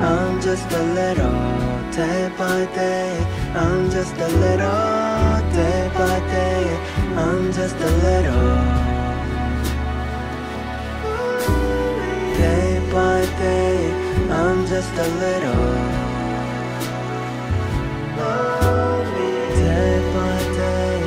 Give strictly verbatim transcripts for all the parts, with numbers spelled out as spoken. I'm just a little day by day. I'm just a little day by day. I'm just a little day by day. I'm just a little day by day.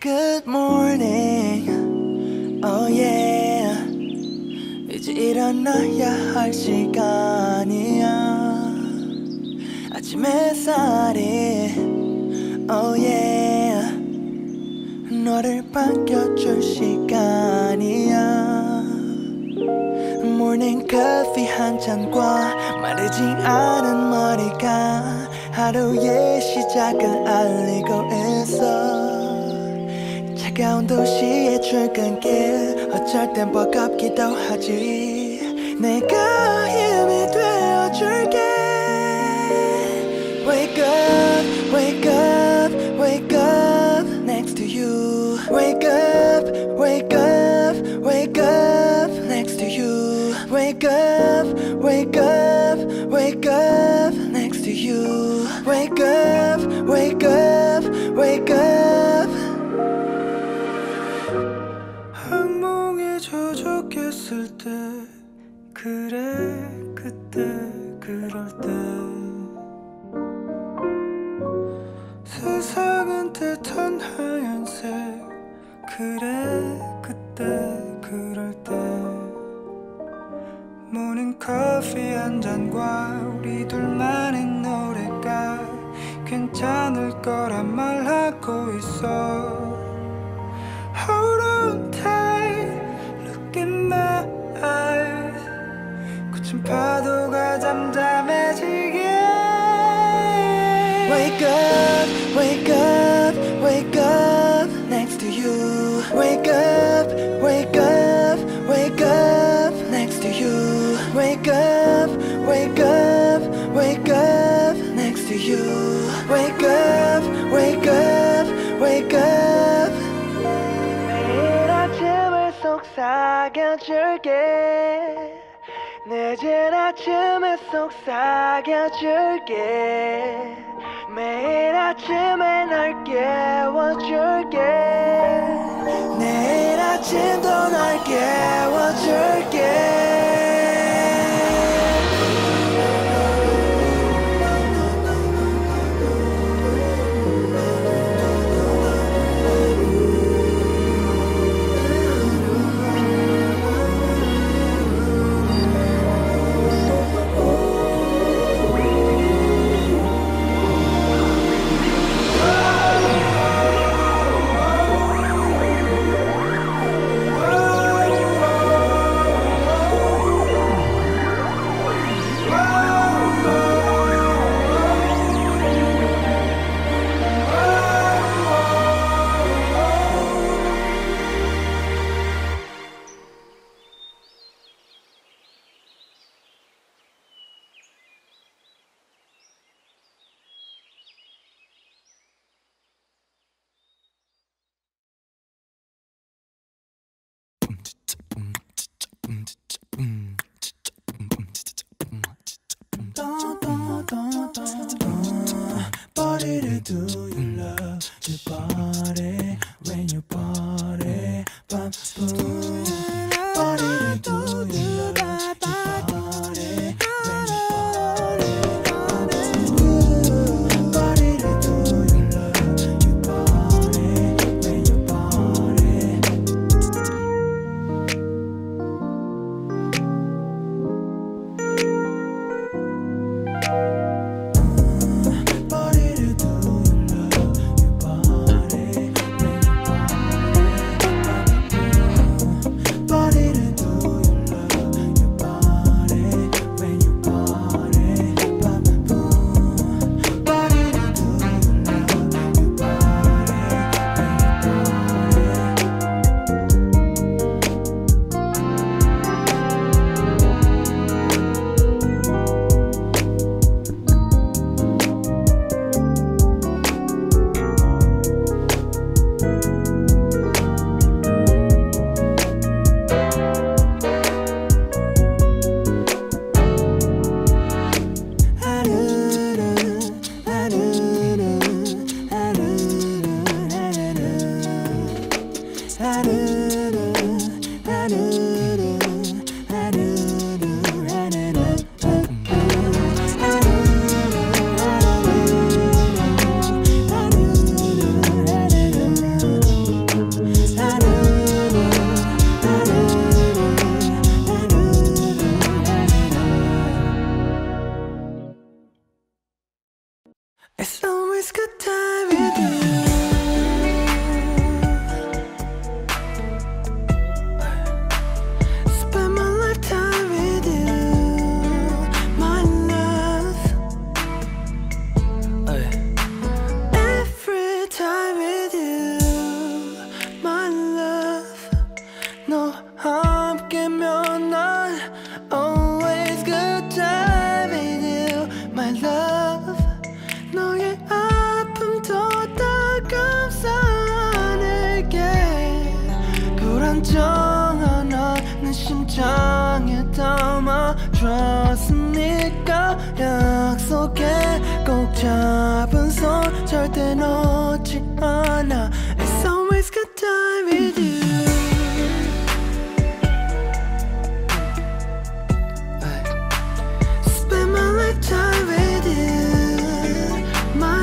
Good morning, oh yeah. 이제 일어나야 할 시간이야. 아침 햇살이 oh yeah. 너를 반겨줄 시간이야. Morning coffee 한 잔과 마르지 않은 머리가 하루의 시작을 알리고 있어. 차가운 도시의 출근길 어쩔 땐 버겁기도 하지. 내가 힘이 되어줄게. Wake up, wake up, wake up next to you. Wake up, wake up, wake up next to you. Wake up, wake up, wake up next to you. Wake up, wake up, wake up. 좋겠을 때 그래 그때 그럴 때 세상은 뜻한 하얀색 그래 그때 그럴 때 모닝 커피 한 잔과 우리 둘만의 노래가 괜찮을 거라 말하고 있어. Hold on tight. In my eyes, 거친 파도가 잠잠해지게. Wake up, wake up, wake up next to you. Wake up, wake up, wake up next to you. Wake up, wake up, wake up next to you. Wake up, wake up, wake up. 매일 아침을 속삭여 사겨줄게. 늦은 아침에 속삭여줄게. 매일 아침에 날 깨워줄게. 내일 아침도 날 깨워줄게. Oh What did it do you love to party when you party? Bum, boom. What did it do you love to party when you party? Bum, boom. What did it do you love to party when you party? It's always good time with you. 정한 내 심장에 담아줬으니까 약속해 꼭 잡은 손 절대 놓지 않아. It's always good time with you. Spend my lifetime with you, my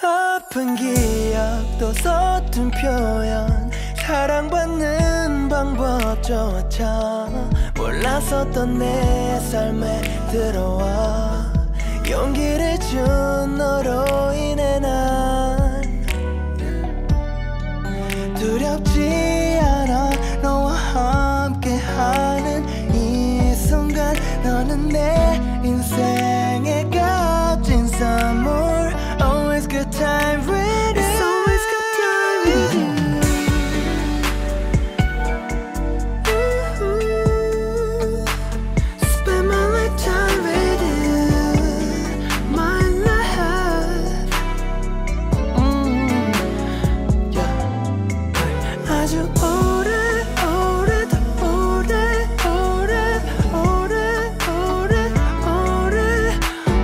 아픈 기억도 서툰 표현 사랑받는 방법조차 몰랐었던 내 삶에 들어와 용기를 준 너로 인해 난 두렵지 않아. 너와 함께하는 이 순간 너는 내 인생에 값진 선물. Time with you. It's always good time with you. Ooh, spend my lifetime with you, my life. Mm, yeah. 아주 오래, 오래, 오래, 오래, 오래, 오래, 오래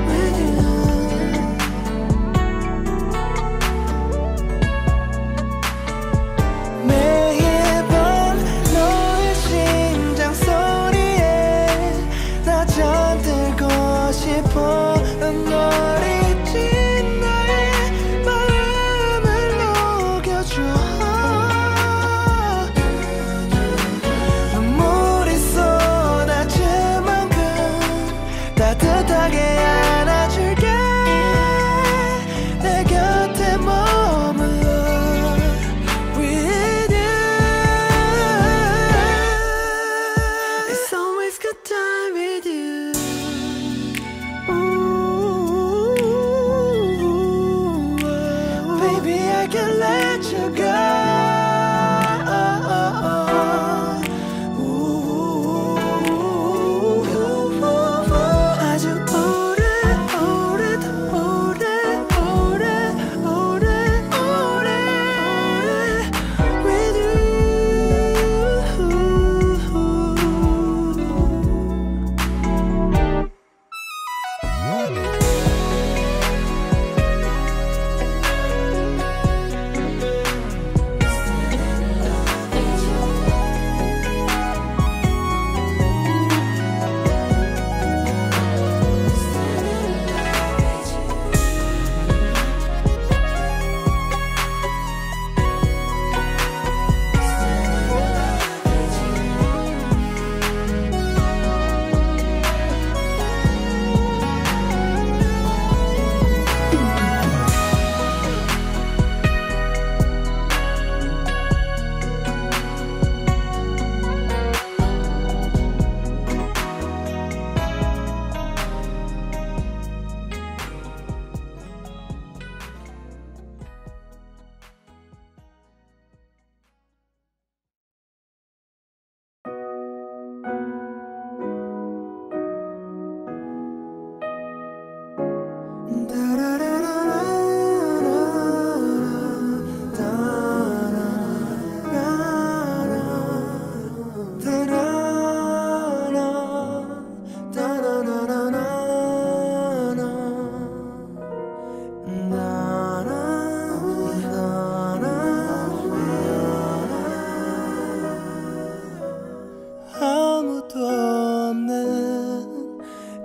with you. Thank you.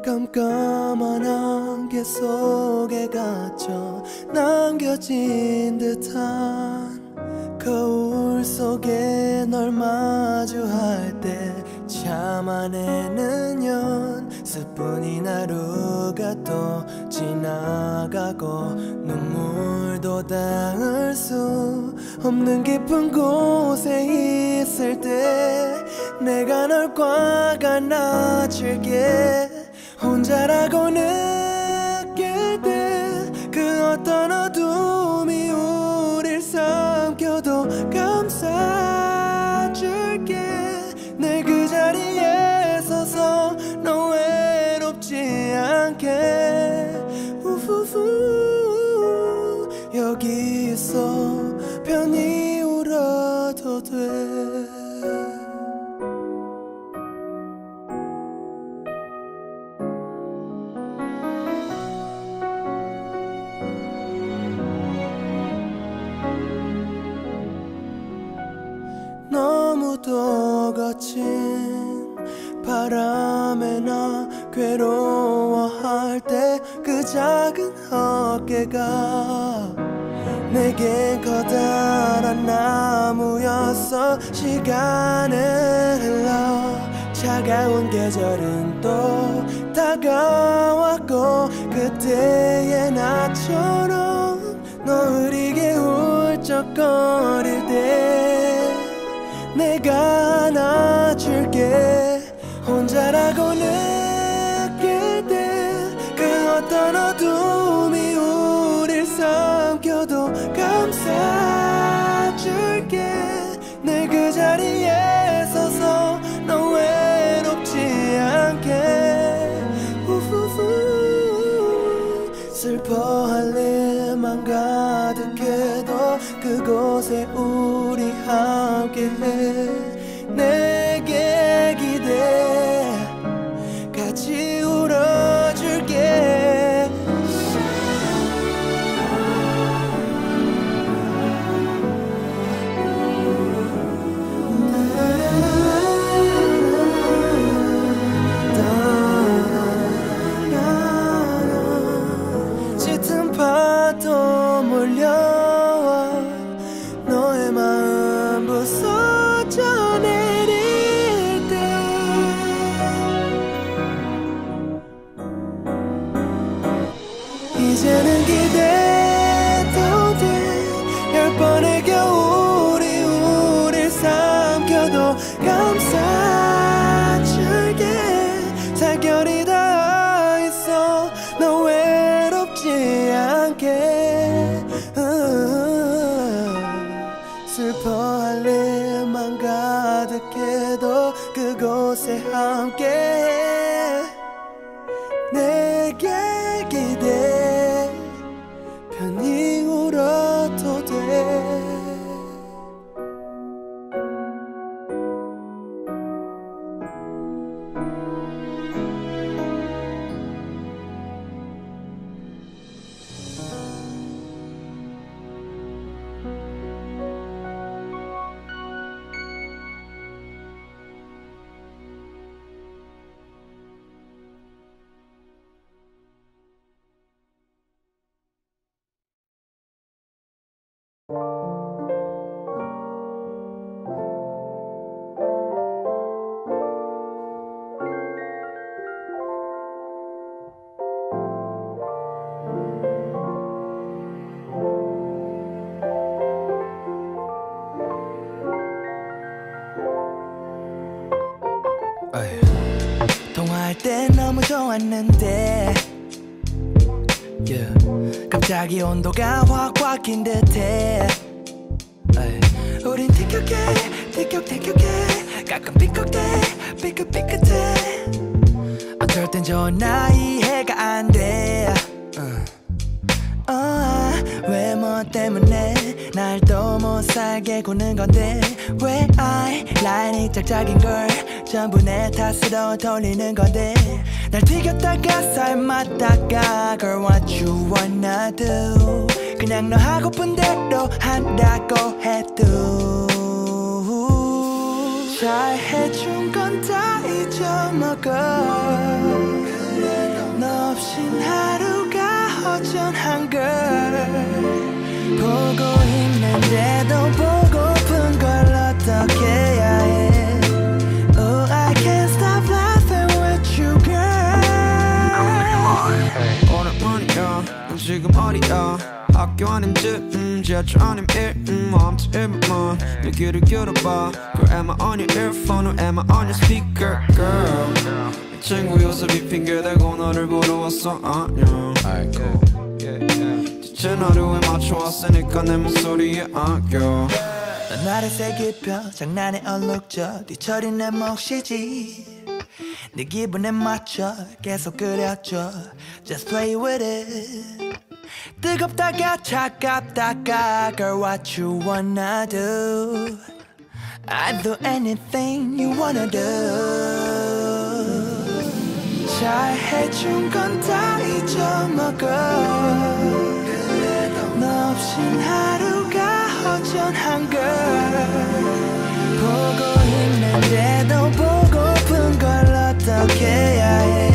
깜깜한 안개 속에 갇혀 남겨진 듯한 거울 속에 널 마주할 때 참아내는 연습뿐인 하루가 또 지나가고 눈물도 닿을 수 없는 깊은 곳에 있을 때 내가 널 꽉 안아줄게. 혼자라고 느낄 때 그 어떤 어둠이 우릴 삼켜도 감싸줄게. 내 그 자리에 서서 너 외롭지 않게 우후후 여기 있어 편히 울어도 돼. 너무도 거친 바람에 나 괴로워할 때 그 작은 어깨가 내겐 커다란 나무였어. 시간은 흘러 차가운 계절은 또 다가왔고 그때의 나처럼 너 흐리게 울적거릴 때 내가 안아줄게. 혼자라고 느낄 때 그 어떤 어둠이 우릴 삼켜도 감싸줄게. 내 그 자리에 서서 너 외롭지 않게 우후후 슬퍼할 일만 가득해도 그곳에 우리 함께해. 내게 기대 같이 울어줄게. 짙은 파도 몰려 내릴 때 이제는 기대도 돼. 열 번의 겨울이 우릴 삼켜도 감싸줄게. 살결이 다 있어 너 외롭지 않게 슬퍼할 일만 가득해도 그곳에 함께해. 내게 기대 편히 울어도 돼. 통화할 때 너무 좋았는데 yeah. 갑자기 온도가 확 바뀐 듯해. Ay. 우린 티격해 티격태격해 가끔 삐걱대 삐끗삐끗해. 어쩔 땐 전화 이해가 안 돼. uh. uh, 왜 뭐 때문에 날 또 못 살게 구는 건데 왜 아이라인이 짝짝인 걸 전부 내 탓으로 돌리는 건데 날 튀겼다가 삶았다가 Girl what you wanna do 그냥 너 하고픈 대로 한다고 해도 잘해준 건 다 잊어먹어. 지친 하루가 허전한 걸 보고 있는데도 보고픈 걸 어떻게 해야 해. Oh, I can't stop laughing with you, girl. 오늘뿐이야 지금 어디야 학교 아님 집, 음, 지하철 아님 일, 음, 멈춘 일분만 내 귀를 기울여봐 Girl, am I on your earphone or am I on your speaker, girl 이 친구 요셉이 핑계대고 너를 보러 왔어, 안녕 지친 하루에 맞춰 왔으니까 내 목소리에 안겨 넌 나를 세게 펴, 장난에 얼룩져 뒤처리 내 몫이지 네 기분에 맞춰 계속 그려줘 Just play with it 뜨겁다가 차갑다가 Girl, what you wanna do? I'd do anything you wanna do 잘해준 건 다 잊어먹어 너 없인 하루가 허전한 걸 보고 있는데도 보고픈 걸 어떻게 해야 해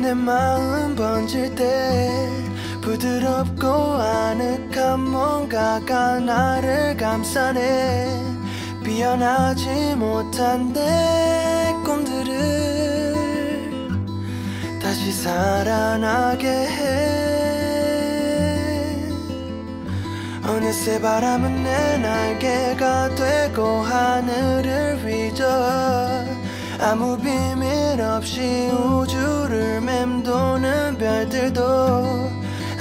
내 마음 번질 때 부드럽고 아늑한 뭔가가 나를 감싸네 피어나지 못한 내 꿈들을 다시 살아나게 해 어느새 바람은 내 날개가 되고 하늘을 휘저 아무 비밀 없이 우주를 맴도는 별들도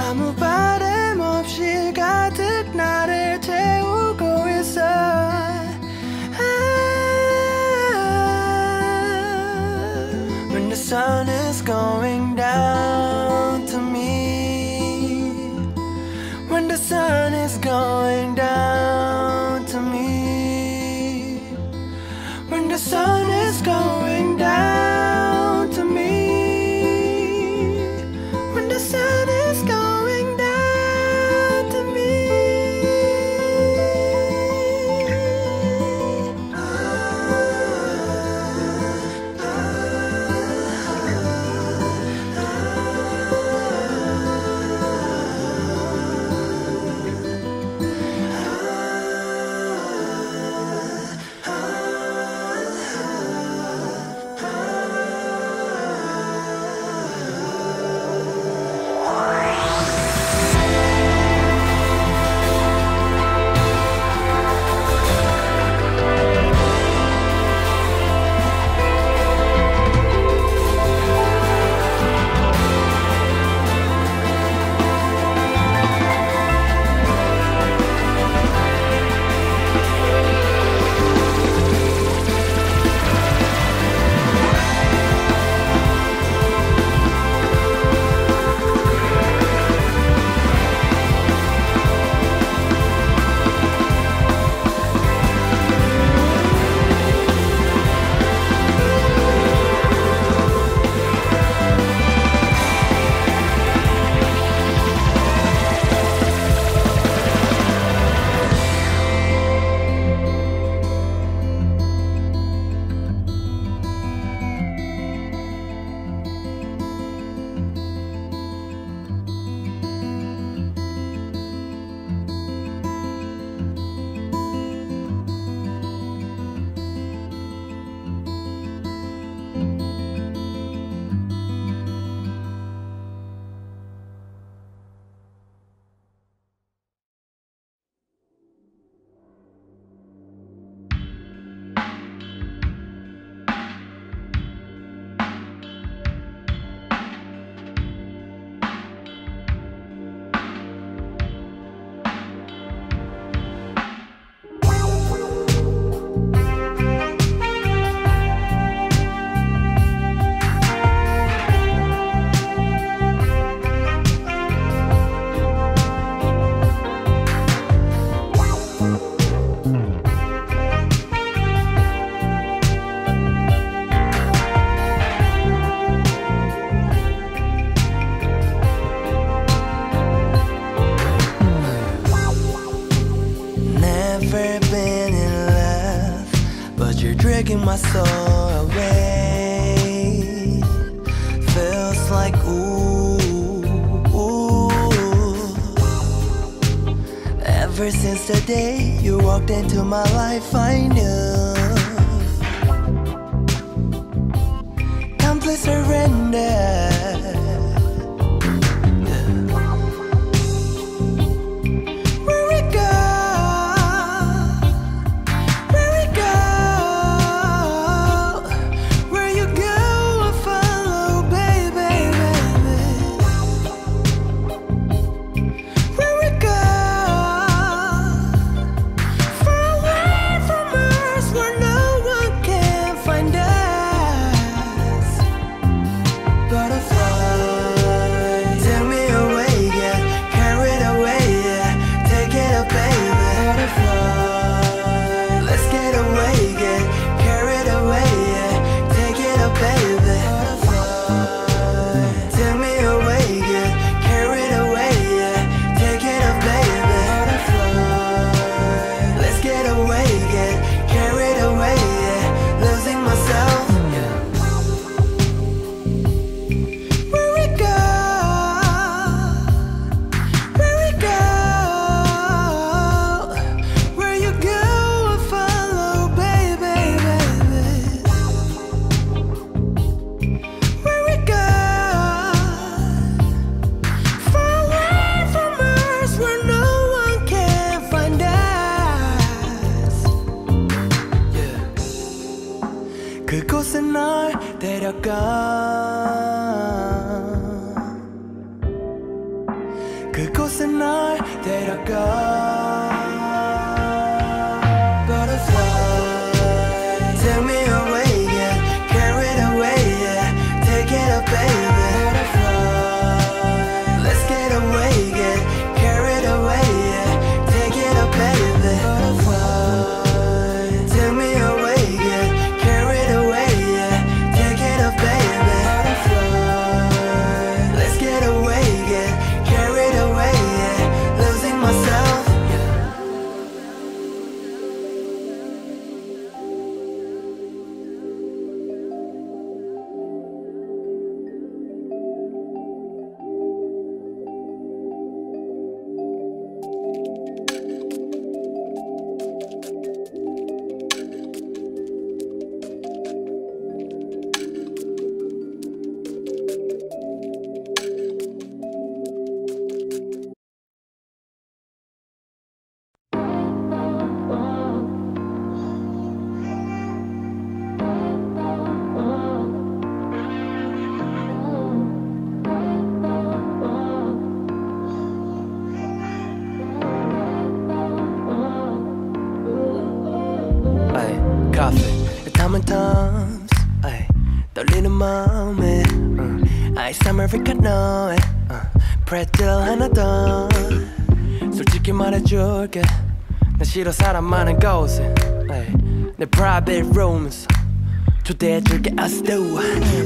아무 바람 없이 가득 나를 태우고 있어 When the sun is going down to me When the sun is going down to me When the sun is going down to me When the sun is going down to me living in love, but you're drinking my soul away. Feels like ooh, ooh. Ever since the day you walked into my life, I knew complete surrender. 그곳은 널 데려가. 그곳은 널 데려가. Butterfly, take me away, yeah. Carried away, yeah. Take it up, baby. Butterfly, let's get away, yeah. Carried away, yeah. Take it up, baby. Butterfly, take me away, yeah. Time and times, ay, 떨리는 마음에, uh, I summer got 너의, pretzel 하나 더. 솔직히 말해줄게, 나 싫어 사람 많은 곳에, ay, 내 private room에서 초대해줄게 us two.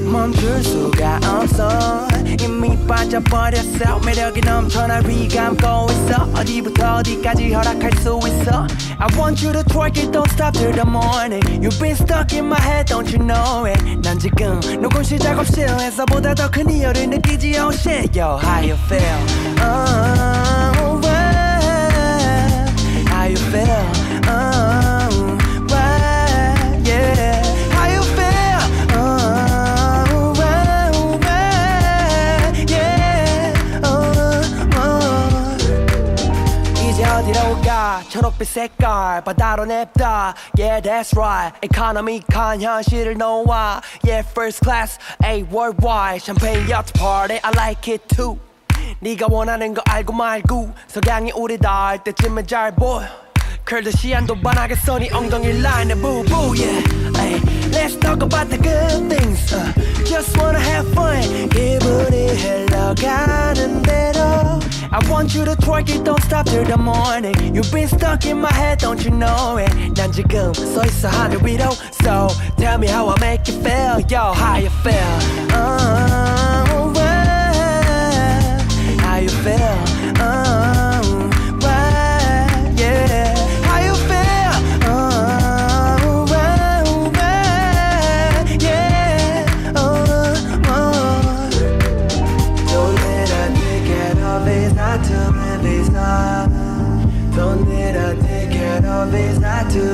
멈출 수가 없어, 이미 빠져버렸어. 매력이 넘쳐나 위감고 있어. 어디부터 어디까지 허락할 수 있어. I want you to twerk it, don't stop till the morning. You've been stuck in my head, don't you know it. 난 지금 녹음 시작업실에서 보다 더 큰 이유를 느끼지. Oh shit, yo, how you feel? Oh, well, how you feel? Oh, well, yeah. How you feel? Oh, well, well, yeah. Oh, oh. 이제 어디로 올까? 초록빛 색깔 바다로 냅다. Yeah, that's right. Economic한 현실을 놓아. Yeah, first class, A worldwide. Champagne yacht party, I like it too. 네가 원하는 거 알고 말고. 석양이 우리 닿을 때쯤에 잘 보여. 그래도 시안도 반하겠어 네 엉덩이 라인에 부부. Yeah, ay. Let's talk about the good things. uh, Just wanna have fun. 기분이 흘러가는 대로 I want you to twerk it, don't stop till the morning. You've been stuck in my head, don't you know it. 난 지금 서있어 하늘 위로. So tell me how I make you feel. Yo, how you feel? Oh, well, how you feel? Oh, well, yeah. How you feel?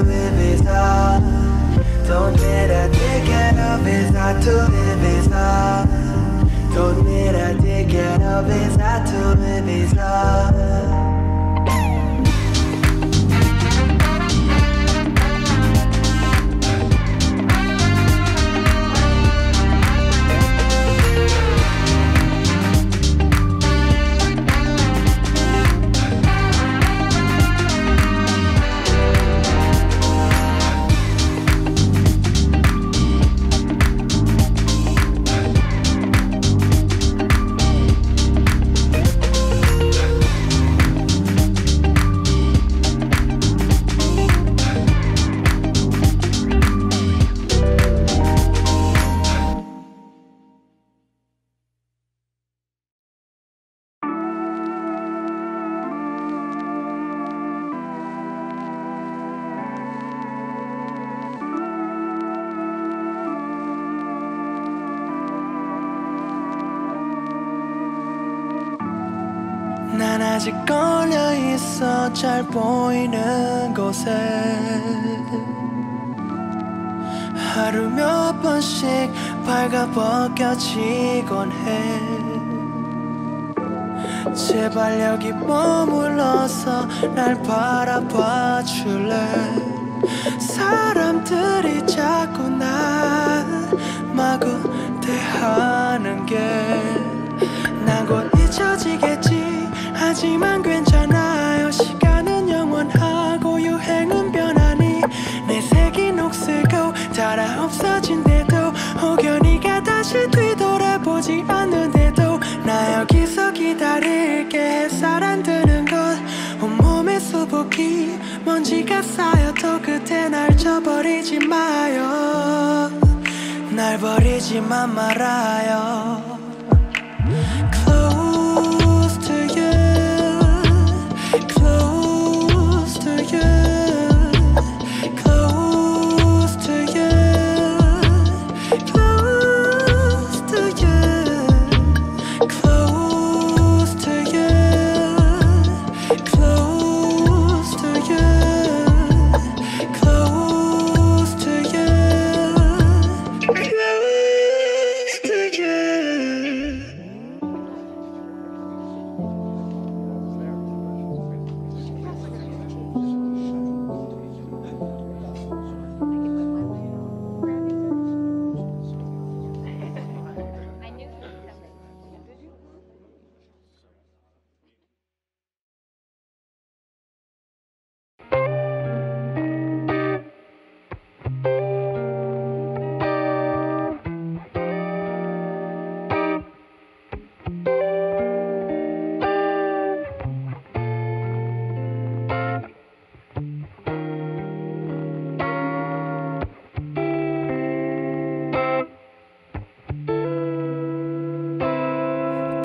live is hard. Told me that taking up is not to live is hard. Told me that taking up is not to live is hard. 난 아직 걸려있어 잘 보이는 곳에 하루 몇 번씩 발가벗겨지곤 해 제발 여기 머물러서 날 바라봐 줄래 사람들이 자꾸 날 마구 대하는 게 난 곧 잊혀지겠지 하지만 괜찮아요 시간은 영원하고 유행은 변하니 내 색이 녹슬고 달아 없어진대도 혹연히가 다시 뒤돌아보지 않는데도 나 여기서 기다릴게 햇살 안 드는 곳 온몸에 수북이 먼지가 쌓여도 그때 날 저버리지 마요 날 버리지만 말아요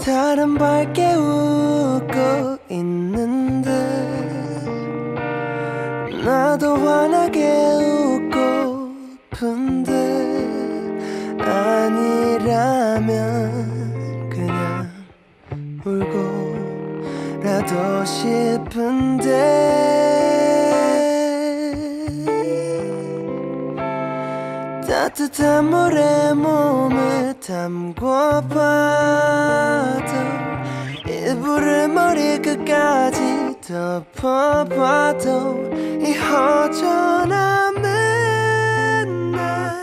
다른 밝게 웃고 있는데 나도 환하게 웃고픈데 아니라면 그냥 울고라도 싶은데 따뜻한 물에 몸을 담궈봐도 이불을 머리끝까지 덮어봐도 이 허전함에 날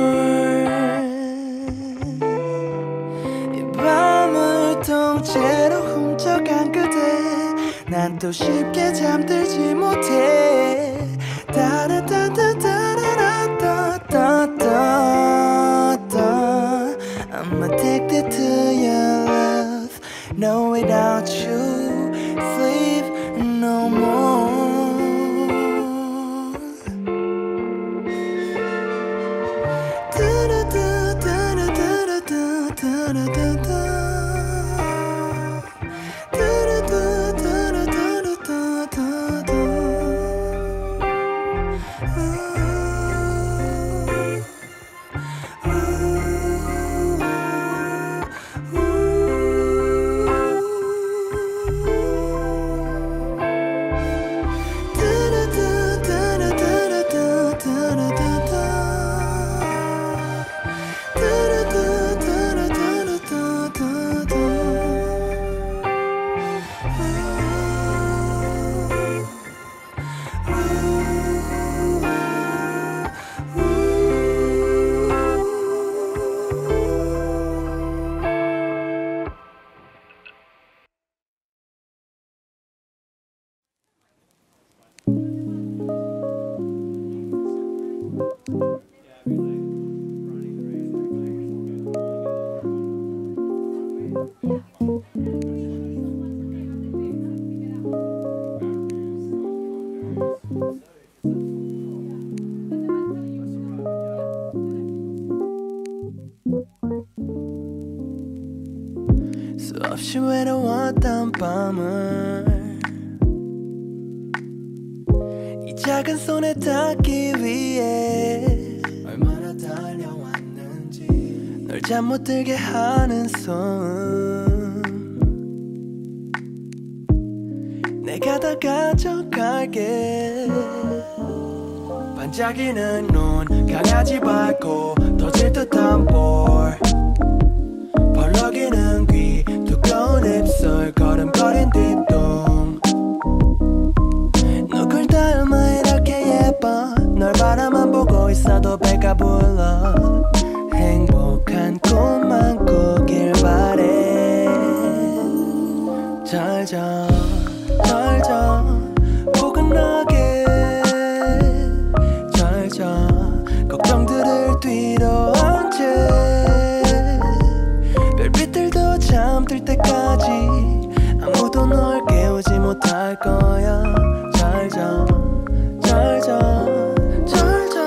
이 밤을 통째로 훔쳐간 그대, 난 또 쉽게 잠들지 못해. I'm addicted to your love. No, without you, sleep no more. 소없이외로워 던 밤을 이 작은 손에 닿기 위해 얼마나 달려왔는지 널 잠 못 들게 하는 소음 내가 다 가져갈게 반짝이는 눈 강아지 밟고 터질 듯한 볼 벌렁이는 귀 두꺼운 입술 걸음걸인 뒷동 누굴 닮아 이렇게 예뻐 널 바라만 보고 있어도 배가 불러 행복한 꿈만 꾸길 바래 잘 자 잘 자 포근하게 잘 자 걱정들을 뒤로 얹지 별빛들도 잠들 때까지 아무도 널 깨우지 못할 거야 잘 자 잘 자 잘 자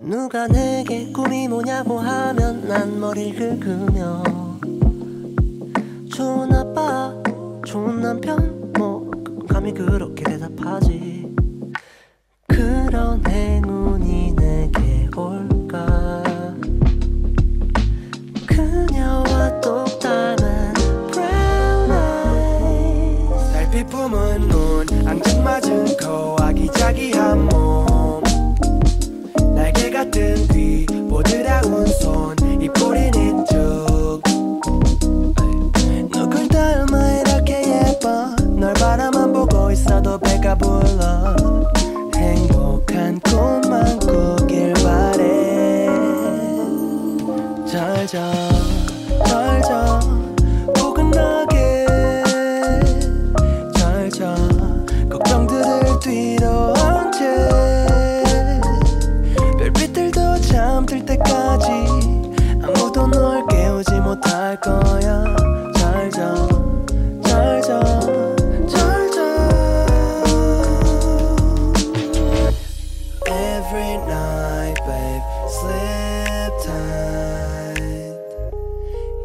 누가 내게 꿈이 뭐냐고 하면 난 머리를 긁으며 좋은 아빠 좋은 남편 뭐 감히 그렇게 대답하지 그런 행운이 내게 올까 그녀와 똑 닮은 brown eyes 달빛 품은 눈 앙증맞은 코 아기자기한 몸 날개 같은 귀 보드라운 손 입꼬린 인중 누굴 닮아 이렇게 예뻐 널 바라만 보고 있어도 배가 불러 행복한 꿈만 꾸길 바래 잘 자 할 거야 잘 자 잘 자 잘 자 Every night babe sleep tight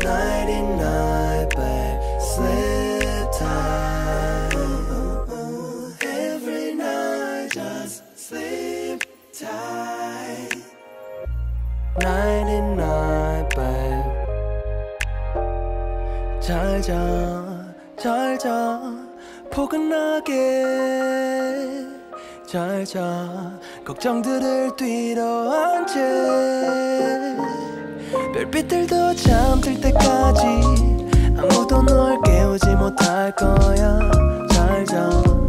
Night and night babe sleep tight ooh, ooh, ooh. Every night just sleep tight Night and night babe 잘 자, 잘 자, 포근하게 잘 자, 걱정들을 뒤로 얹지 별빛들도 잠들 때까지 아무도 널 깨우지 못할 거야 잘 자